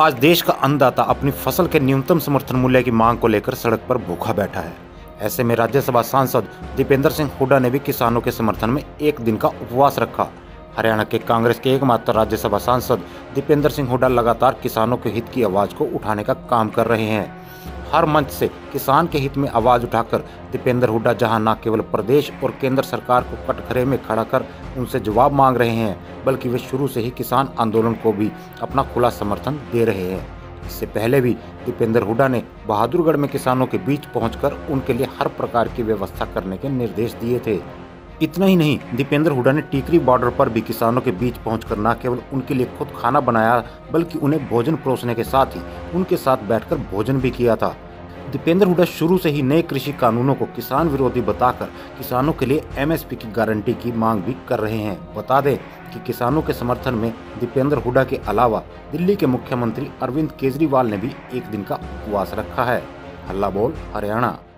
आज देश का अन्नदाता अपनी फसल के न्यूनतम समर्थन मूल्य की मांग को लेकर सड़क पर भूखा बैठा है। ऐसे में राज्यसभा सांसद दीपेंद्र सिंह हुड्डा ने भी किसानों के समर्थन में एक दिन का उपवास रखा। हरियाणा के कांग्रेस के एकमात्र राज्यसभा सांसद दीपेंद्र सिंह हुड्डा लगातार किसानों के हित की आवाज़ को उठाने का काम कर रहे हैं। हर मंच से किसान के हित में आवाज़ उठाकर दीपेंद्र हुड्डा जहां न केवल प्रदेश और केंद्र सरकार को कटघरे में खड़ा कर उनसे जवाब मांग रहे हैं, बल्कि वे शुरू से ही किसान आंदोलन को भी अपना खुला समर्थन दे रहे हैं। इससे पहले भी दीपेंद्र हुड्डा ने बहादुरगढ़ में किसानों के बीच पहुंचकर उनके लिए हर प्रकार की व्यवस्था करने के निर्देश दिए थे। इतना ही नहीं, दीपेंद्र हुड्डा ने टीकरी बॉर्डर पर भी किसानों के बीच पहुंचकर न केवल उनके लिए खुद खाना बनाया, बल्कि उन्हें भोजन परोसने के साथ ही उनके साथ बैठकर भोजन भी किया था। दीपेंद्र हुड्डा शुरू से ही नए कृषि कानूनों को किसान विरोधी बताकर किसानों के लिए एमएसपी की गारंटी की मांग भी कर रहे हैं। बता दें कि किसानों के समर्थन में दीपेंद्र हुड्डा के अलावा दिल्ली के मुख्यमंत्री अरविंद केजरीवाल ने भी एक दिन का उपवास रखा है। हल्ला बोल हरियाणा।